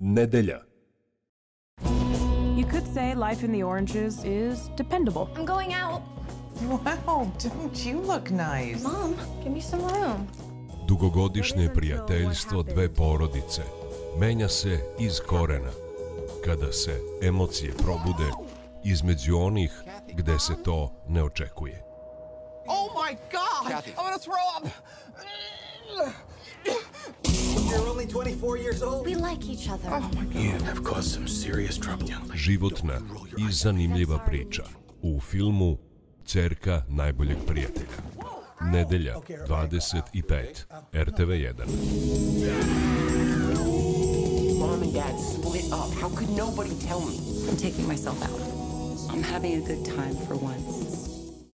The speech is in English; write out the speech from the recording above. Nedelja. You could say life in the Oranges is dependable. I'm going out. Wow, don't you look nice. Mom, give me some room. Dugogodišnje prijateljstvo dve porodice menja se iz korena, kada se emocije probude između onih gde se to ne očekuje. Oh my God! Kathy. I'm gonna throw up! You're only 24 years old. We like each other. Oh my God. You have caused some serious trouble. Životna i zanimljiva priča u filmu Ćerka najboljeg prijatelja. Nedelja 25, RTV1. Mom and Dad split up. How could nobody tell me? I'm taking myself out. I'm having a good time for once.